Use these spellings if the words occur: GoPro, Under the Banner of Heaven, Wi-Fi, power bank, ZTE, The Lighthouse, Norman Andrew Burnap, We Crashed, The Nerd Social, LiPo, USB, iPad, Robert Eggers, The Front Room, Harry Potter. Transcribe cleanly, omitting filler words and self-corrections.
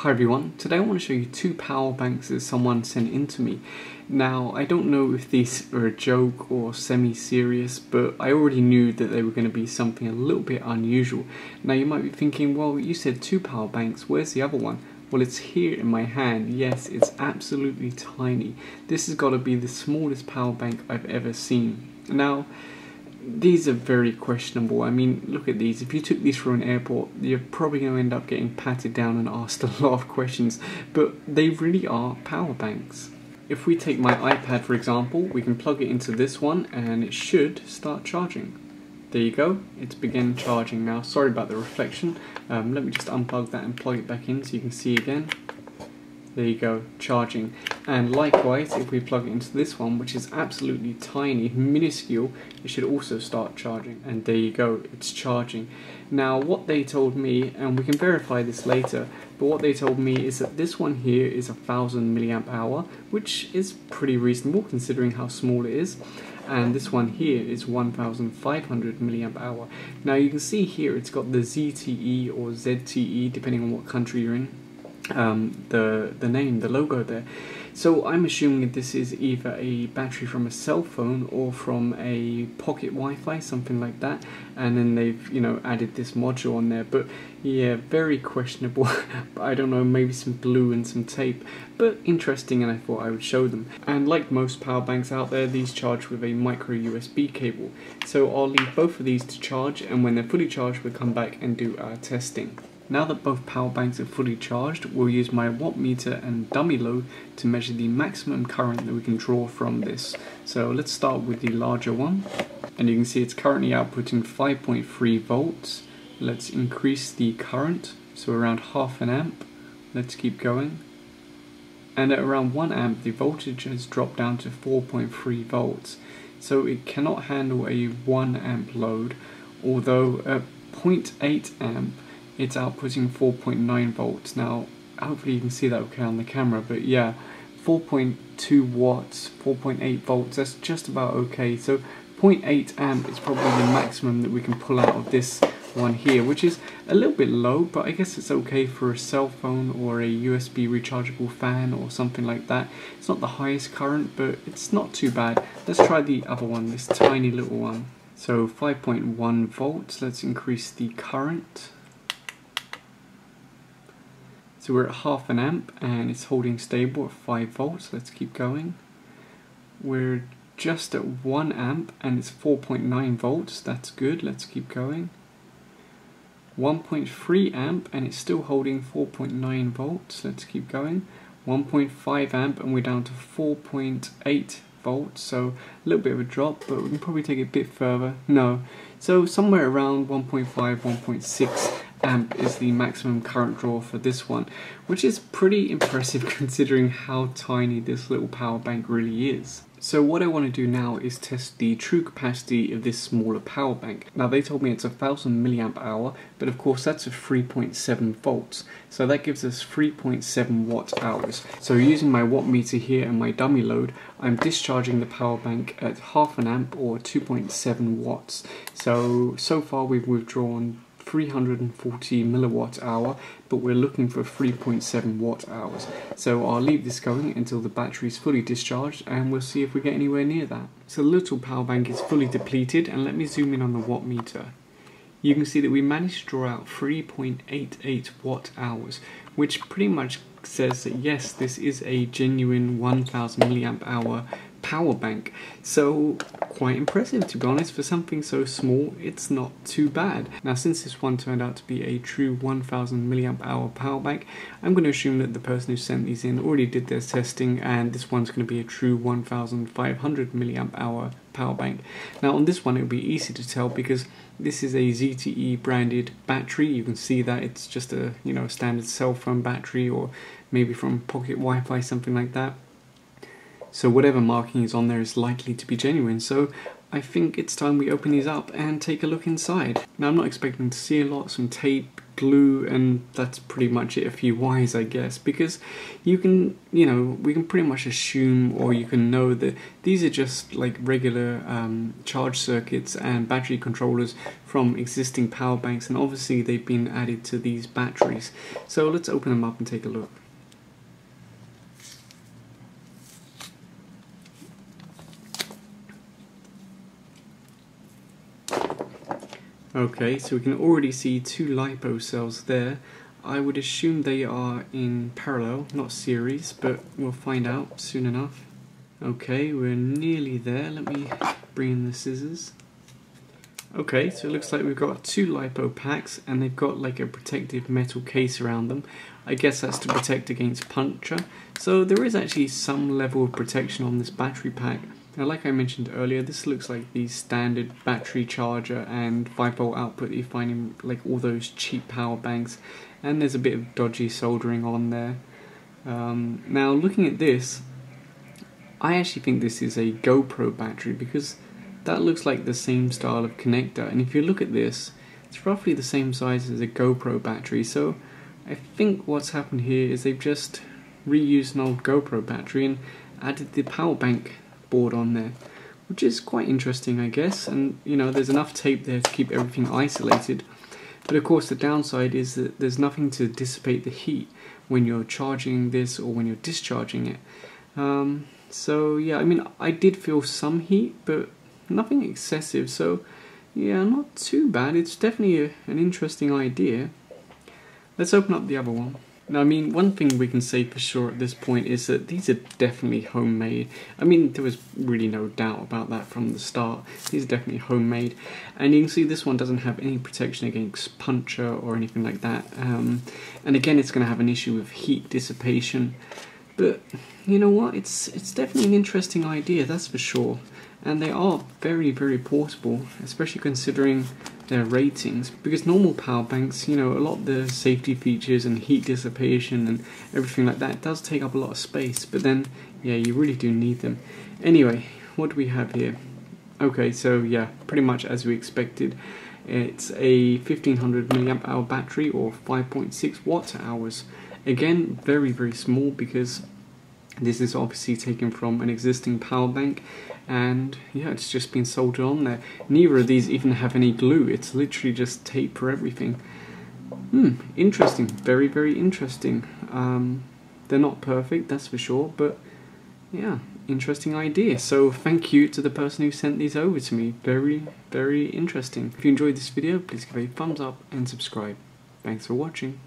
Hi everyone, today I want to show you two power banks that someone sent in to me. Now, I don't know if these are a joke or semi-serious, but I already knew that they were going to be something a little bit unusual. Now you might be thinking, well, you said two power banks, where's the other one? Well, it's here in my hand. Yes, it's absolutely tiny. This has got to be the smallest power bank I've ever seen. Now, these are very questionable. I mean, look at these. If you took these from an airport, you're probably going to end up getting patted down and asked a lot of questions, but they really are power banks. If we take my iPad, for example, we can plug it into this one and it should start charging. There you go, it's begun charging now. Sorry about the reflection. Let me just unplug that and plug it back in so you can see again. There you go, charging. And likewise, if we plug it into this one, which is absolutely tiny, minuscule, it should also start charging. And there you go, it's charging. Now, what they told me, and we can verify this later, but what they told me is that this one here is 1000 mAh, which is pretty reasonable considering how small it is. And this one here is 1500 mAh. Now, you can see here it's got the ZTE or ZTE, depending on what country you're in. The name, the logo there. So I'm assuming that this is either a battery from a cell phone or from a pocket Wi-Fi, something like that, and then they've, you know, added this module on there. But yeah, very questionable. But I don't know, maybe some glue and some tape, but interesting, and I thought I would show them. And like most power banks out there, these charge with a micro USB cable. So I'll leave both of these to charge, and when they're fully charged, we'll come back and do our testing. Now that both power banks are fully charged, we'll use my wattmeter and dummy load to measure the maximum current that we can draw from this. So let's start with the larger one. And you can see it's currently outputting 5.3 volts. Let's increase the current, so around 0.5 amp. Let's keep going. And at around 1 amp, the voltage has dropped down to 4.3 volts. So it cannot handle a 1 amp load, although at 0.8 amp, it's outputting 4.9 volts. Now, hopefully you can see that okay on the camera, but yeah, 4.2 watts, 4.8 volts, that's just about okay. So 0.8 amp is probably the maximum that we can pull out of this one here, which is a little bit low, but I guess it's okay for a cell phone or a USB rechargeable fan or something like that. It's not the highest current, but it's not too bad. Let's try the other one, this tiny little one. So 5.1 volts, let's increase the current. So we're at 0.5 amp and it's holding stable at 5 volts, let's keep going. We're just at 1 amp and it's 4.9 volts, that's good, let's keep going. 1.3 amp and it's still holding 4.9 volts, let's keep going. 1.5 amp and we're down to 4.8 volts, so a little bit of a drop, but we can probably take it a bit further. No, so somewhere around 1.5, 1.6. amp is the maximum current draw for this one, which is pretty impressive considering how tiny this little power bank really is. So what I want to do now is test the true capacity of this smaller power bank. Now they told me it's 1000 mAh, but of course that's a 3.7 volts. So that gives us 3.7 watt hours. So using my wattmeter here and my dummy load, I'm discharging the power bank at 0.5 amp or 2.7 watts. So far we've withdrawn 340 milliwatt hour, but we're looking for 3.7 watt hours. So I'll leave this going until the battery's fully discharged and we'll see if we get anywhere near that. So the little power bank is fully depleted, and let me zoom in on the wattmeter. You can see that we managed to draw out 3.88 watt hours, which pretty much says that yes, this is a genuine 1000 mAh power bank. So quite impressive, to be honest. For something so small, it's not too bad. Now, since this one turned out to be a true 1000 mAh power bank, I'm going to assume that the person who sent these in already did their testing, and this one's going to be a true 1500 mAh power bank. Now, on this one it will be easy to tell because this is a ZTE branded battery. You can see that it's just a, you know, standard cell phone battery, or maybe from pocket Wi-Fi, something like that. So whatever marking is on there is likely to be genuine, so I think it's time we open these up and take a look inside. Now, I'm not expecting to see a lot, some tape, glue, and that's pretty much it, a few wires, I guess, because you can, you know, we can pretty much assume, or you can know, that these are just like regular charge circuits and battery controllers from existing power banks, and obviously they've been added to these batteries. So let's open them up and take a look. Okay, so we can already see two LiPo cells there. I would assume they are in parallel, not series, but we'll find out soon enough. Okay, we're nearly there. Let me bring in the scissors. Okay, so it looks like we've got two LiPo packs, and they've got like a protective metal case around them. I guess that's to protect against puncture. So there is actually some level of protection on this battery pack. Now, like I mentioned earlier, this looks like the standard battery charger and 5-volt output that you find in like all those cheap power banks, and there's a bit of dodgy soldering on there. Now, looking at this, I actually think this is a GoPro battery, because that looks like the same style of connector, and if you look at this, it's roughly the same size as a GoPro battery, so I think what's happened here is they've just reused an old GoPro battery and added the power bank board on there, which is quite interesting, I guess, and you know, there's enough tape there to keep everything isolated, but of course the downside is that there's nothing to dissipate the heat when you're charging this or when you're discharging it. So yeah, I mean, I did feel some heat, but nothing excessive, so yeah, not too bad. It's definitely an interesting idea. Let's open up the other one. Now, I mean, one thing we can say for sure at this point is that these are definitely homemade. I mean, there was really no doubt about that from the start. These are definitely homemade. And you can see this one doesn't have any protection against puncture or anything like that. And again, it's going to have an issue with heat dissipation. But, you know what, it's definitely an interesting idea, that's for sure. And they are very, very portable, especially considering their ratings, because normal power banks, you know, a lot of the safety features and heat dissipation and everything like that does take up a lot of space, but then yeah, you really do need them. Anyway, what do we have here? Okay, so yeah, pretty much as we expected, it's a 1500 milliamp hour battery, or 5.6 watt hours. Again, very, very small, because this is obviously taken from an existing power bank, and yeah, it's just been soldered on there. Neither of these even have any glue, it's literally just tape for everything. Interesting, very, very interesting. They're not perfect, that's for sure, but yeah, interesting idea. So thank you to the person who sent these over to me, very, very interesting. If you enjoyed this video, please give it a thumbs up and subscribe. Thanks for watching.